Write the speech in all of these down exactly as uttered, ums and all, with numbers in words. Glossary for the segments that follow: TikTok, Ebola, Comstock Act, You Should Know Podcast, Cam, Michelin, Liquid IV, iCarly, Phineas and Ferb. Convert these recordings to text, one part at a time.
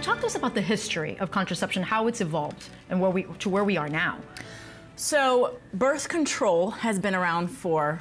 you talk to us about the history of contraception, how it's evolved, and where we to where we are now? So birth control has been around for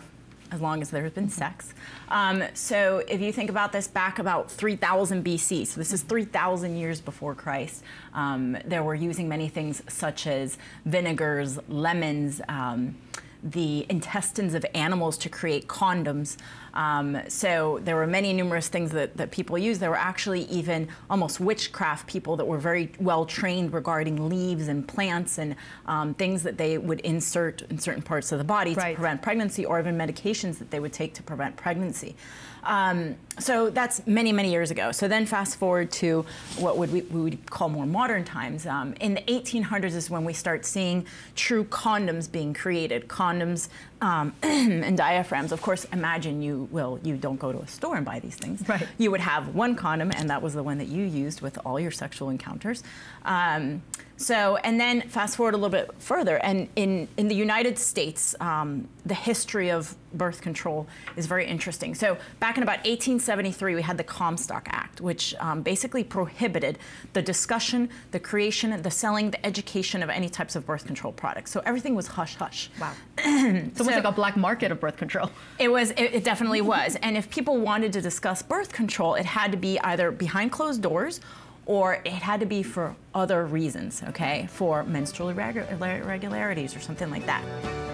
as long as there has been mm-hmm. sex. Um, so if you think about this back about three thousand B C, so this is three thousand years before Christ, um, they were using many things such as vinegars, lemons, um, the intestines of animals to create condoms. Um, so there were many numerous things that, that people used. There were actually even almost witchcraft people that were very well trained regarding leaves and plants and um, things that they would insert in certain parts of the body right. to prevent pregnancy, or even medications that they would take to prevent pregnancy. Um, so that's many, many years ago. So then fast forward to what would we, we would call more modern times. Um, in the eighteen hundreds is when we start seeing true condoms being created. Condoms um, and diaphragms. Of course, imagine you will, you don't go to a store and buy these things. Right. You would have one condom, and that was the one that you used with all your sexual encounters. Um, so, and then fast forward a little bit further, and in, in the United States, um, the history of birth control is very interesting. So back in about eighteen seventy-three, we had the Comstock Act, which um, basically prohibited the discussion, the creation, the selling, the education of any types of birth control products. So everything was hush-hush. Wow. So, so it was like a black market of birth control. It was. It, it definitely was. And if people wanted to discuss birth control, it had to be either behind closed doors, or it had to be for other reasons, okay, for menstrual irregularities or something like that.